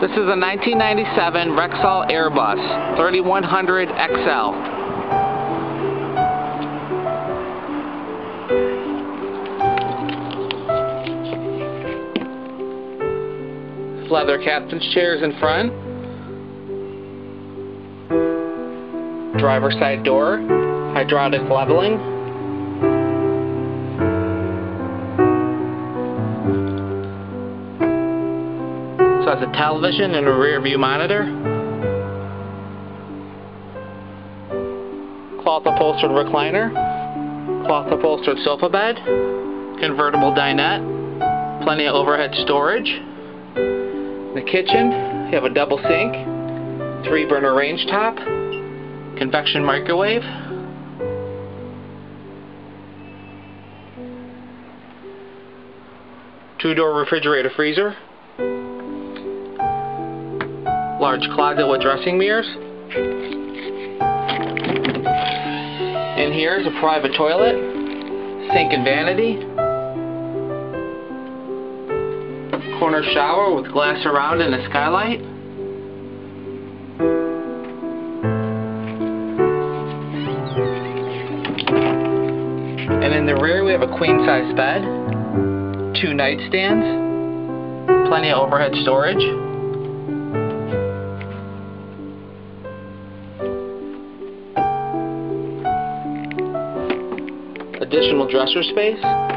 This is a 1997 Rexhall Airbus 3100 XL. Leather captain's chairs in front, driver's side door, hydraulic leveling, so has a television and a rear view monitor, cloth upholstered recliner, cloth upholstered sofa bed, convertible dinette, plenty of overhead storage. In the kitchen, you have a double sink, 3-burner range top, convection microwave, two-door refrigerator freezer, large closet with dressing mirrors. In here is a private toilet, sink and vanity, corner shower with glass around and a skylight. And in the rear we have a queen size bed, 2 nightstands, plenty of overhead storage. Additional dresser space.